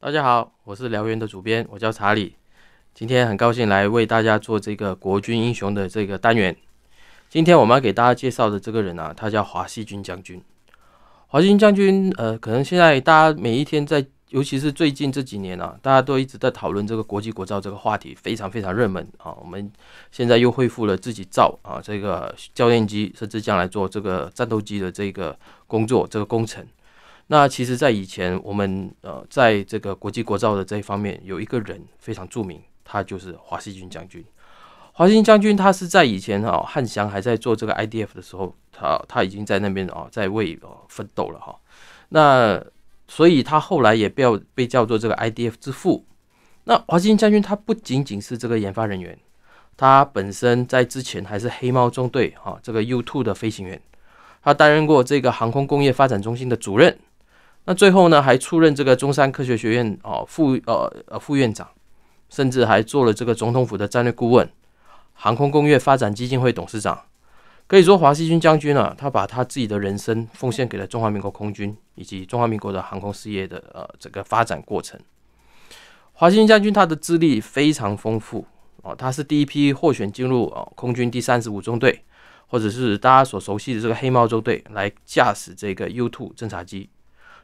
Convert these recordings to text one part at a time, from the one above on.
大家好，我是燎原的主编，我叫查理。今天很高兴来为大家做这个国军英雄的这个单元。今天我们要给大家介绍的这个人啊，他叫华西军将军。华西军将军，可能现在大家每一天在，尤其是最近这几年啊，大家都一直在讨论这个国际国造这个话题，非常非常热门啊。我们现在又恢复了自己造啊这个教练机，甚至将来做这个战斗机的这个工作，这个工程。那其实，在以前，我们在这个国际国造的这一方面，有一个人非常著名，他就是华西军将军。华西军将军，他是在以前汉翔还在做这个 IDF 的时候，他已经在那边在为奋斗了哈。那所以他后来也被叫做这个 IDF 之父。那华西军将军他不仅仅是这个研发人员，他本身在之前还是黑猫中队哈这个 U2 的飞行员，他担任过这个航空工业发展中心的主任。那最后呢，还出任这个中山科学学院副院长，甚至还做了这个总统府的战略顾问、航空工业发展基金会董事长。可以说，华西军将军呢，他把他自己的人生奉献给了中华民国空军以及中华民国的航空事业的这个发展过程。华西军将军他的资历非常丰富哦，他是第一批获选进入空军第35中队，或者是大家所熟悉的这个黑猫中队来驾驶这个 U2 侦察机。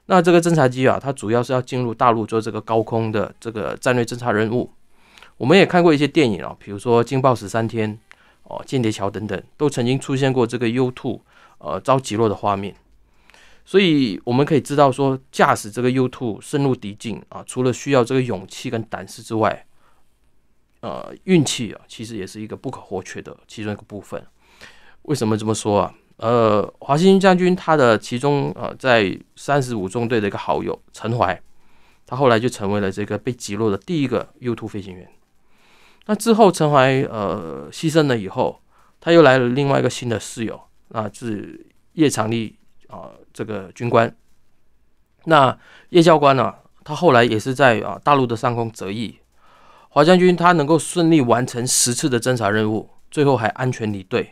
那这个侦察机啊，它主要是要进入大陆做这个高空的这个战略侦察任务。我们也看过一些电影啊，比如说《惊爆13天》、间谍桥等等，都曾经出现过这个 U2 遭击落的画面。所以我们可以知道说，驾驶这个 U2 深入敌境啊，除了需要这个勇气跟胆识之外，运气啊，其实也是一个不可或缺的其中一个部分。为什么这么说啊？华西军将军他的其中在35中队的一个好友陈怀，他后来就成为了这个被击落的第一个 U2 飞行员。那之后陈怀牺牲了以后，他又来了另外一个新的室友，那是叶长利这个军官。那叶教官呢，他后来也是在大陆的上空折翼。华将军他能够顺利完成10次的侦察任务，最后还安全离队。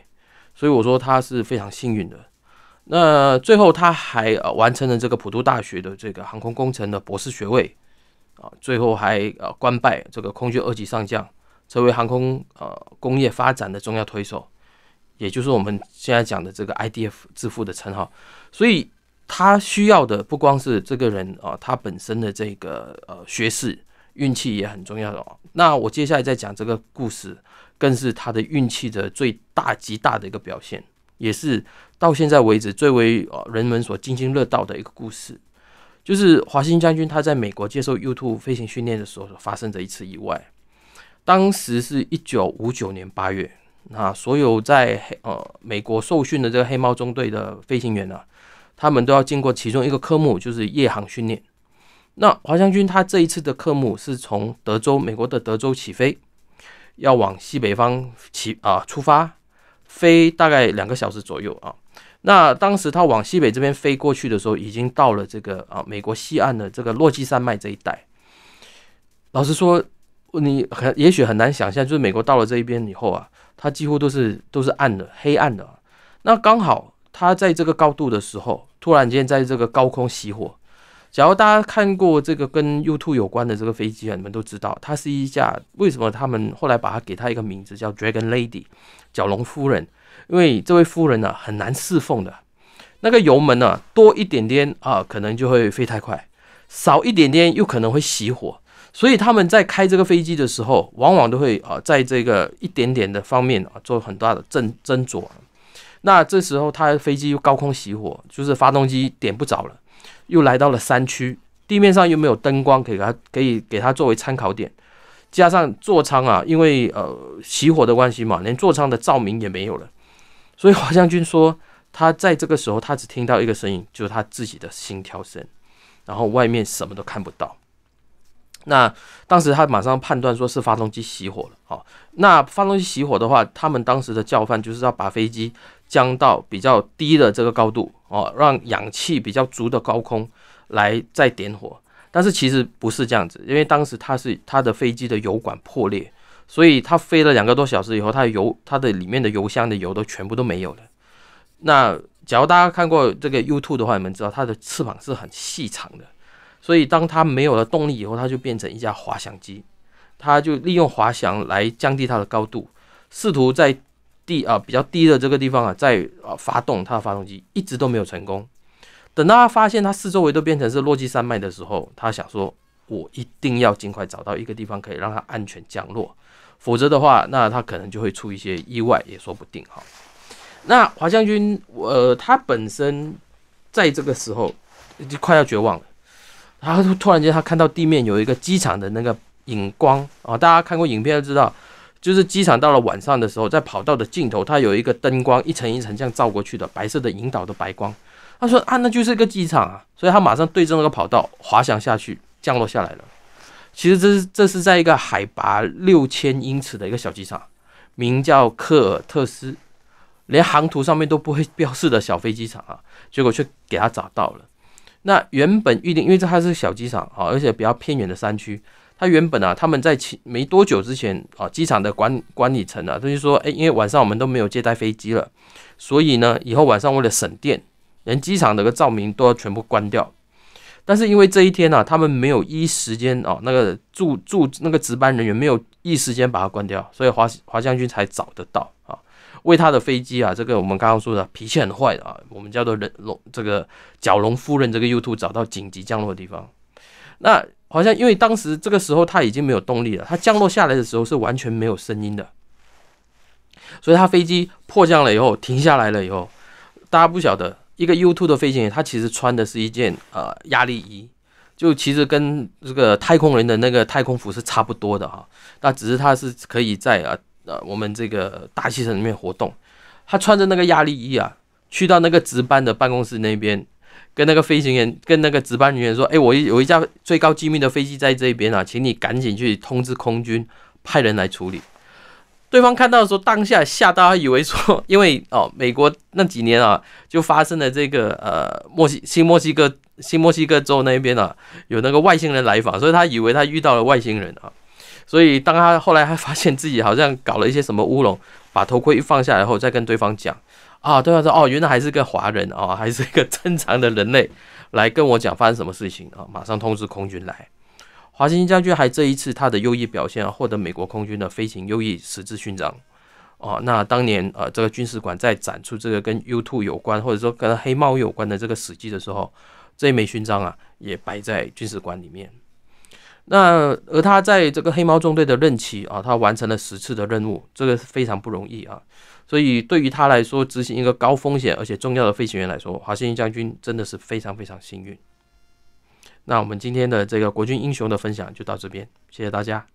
所以我说他是非常幸运的。那最后他还完成了这个普渡大学的这个航空工程的博士学位啊，最后还官拜这个空军2级上将，成为航空工业发展的重要推手，也就是我们现在讲的这个 IDF 之父的称号。所以他需要的不光是这个人啊，他本身的这个学识、运气也很重要哦。那我接下来再讲这个故事，更是他的运气的最大极大的一个表现，也是到现在为止最为人们所津津乐道的一个故事，就是华西军将军他在美国接受 U2 飞行训练的时候发生的一次意外。当时是1959年8月，那所有在美国受训的这个黑猫中队的飞行员啊，他们都要经过其中一个科目，就是夜航训练。那华将军他这一次的科目是从美国的德州起飞，要往西北方出发，飞大概2个小时左右啊。那当时他往西北这边飞过去的时候，已经到了这个美国西岸的这个落基山脉这一带。老实说，你也许很难想象，就是美国到了这一边以后啊，它几乎都是暗的、黑暗的。那刚好他在这个高度的时候，突然间在这个高空熄火。假如大家看过这个跟 U2 有关的这个飞机啊，你们都知道，它是一架，为什么他们后来把它给它一个名字叫 Dragon Lady 角龙夫人，因为这位夫人呢很难侍奉的。那个油门呢多一点点啊，可能就会飞太快；少一点点又可能会熄火。所以他们在开这个飞机的时候，往往都会在这个一点点的方面做很大的斟酌。那这时候它的飞机又高空熄火，就是发动机点不着了。又来到了山区，地面上又没有灯光可以给它作为参考点，加上座舱啊，因为熄火的关系嘛，连座舱的照明也没有了。所以华将军说，他在这个时候他只听到一个声音，就是他自己的心跳声，然后外面什么都看不到。那当时他马上判断说是发动机熄火了啊。那发动机熄火的话，他们当时的叫范就是要把飞机降到比较低的这个高度哦，让氧气比较足的高空来再点火。但是其实不是这样子，因为当时它的飞机的油管破裂，所以它飞了2个多小时以后，它的里面的油箱的油都全部都没有了。那假如大家看过这个 U2 的话，你们知道它的翅膀是很细长的，所以当它没有了动力以后，它就变成一架滑翔机，它就利用滑翔来降低它的高度，试图在比较低的这个地方在发动它的发动机，一直都没有成功。等到他发现他四周围都变成是落基山脉的时候，他想说：“我一定要尽快找到一个地方可以让它安全降落，否则的话，那他可能就会出一些意外，也说不定哈。”那滑翔军，他本身在这个时候就快要绝望了。然后突然间，他看到地面有一个机场的那个影光啊，大家看过影片就知道，就是机场到了晚上的时候，在跑道的尽头，它有一个灯光一层一层这样照过去的白色的引导的白光。他说啊，那就是一个机场啊，所以他马上对着那个跑道滑翔下去，降落下来了。其实这是在一个海拔6000英尺的一个小机场，名叫科尔特斯。连航图上面都不会标示的小飞机场啊，结果却给他找到了。那原本预定，因为它是小机场啊，而且比较偏远的山区，它原本啊，他们在没多久之前啊，机场的管理层啊，就是说，因为晚上我们都没有接待飞机了，所以呢，以后晚上为了省电，连机场的照明都要全部关掉。但是因为这一天啊，他们没有依时间啊，那个值班人员没有依时间把它关掉，所以滑翔军才找得到啊。为他的飞机啊，这个我们刚刚说的脾气很坏的啊，我们叫做这个角龙夫人这个 U2 找到紧急降落的地方。那好像因为当时这个时候他已经没有动力了，他降落下来的时候是完全没有声音的，所以他飞机迫降了以后停下来了以后，大家不晓得一个 U2 的飞行员他其实穿的是一件压力衣，就其实跟这个太空人的那个太空服是差不多的哈，那只是他是可以在我们这个大气层里面活动。他穿着那个压力衣啊，去到那个值班的办公室那边，跟那个飞行员跟那个值班人员说：“我有一架最高机密的飞机在这边啊，请你赶紧去通知空军，派人来处理。”对方看到的时候，当下吓到，他以为说，因为美国那几年啊，就发生了这个新墨西哥州那边啊，有那个外星人来访，所以他以为他遇到了外星人啊。所以，当他后来还发现自己好像搞了一些什么乌龙，把头盔一放下来后，再跟对方讲啊，对方说原来还是个华人啊，还是一个正常的人类来跟我讲发生什么事情啊，马上通知空军来。华星将军还这一次他的优异表现获得美国空军的飞行优异10字勋章啊。那当年这个军事馆在展出这个跟 U2 有关，或者说跟黑猫有关的这个史记的时候，这一枚勋章啊也摆在军事馆里面。那而他在这个黑猫中队的任期啊，他完成了10次的任务，这个非常不容易啊。所以对于他来说，执行一个高风险而且重要的飞行员来说，华星将军真的是非常非常幸运。那我们今天的这个国军英雄的分享就到这边，谢谢大家。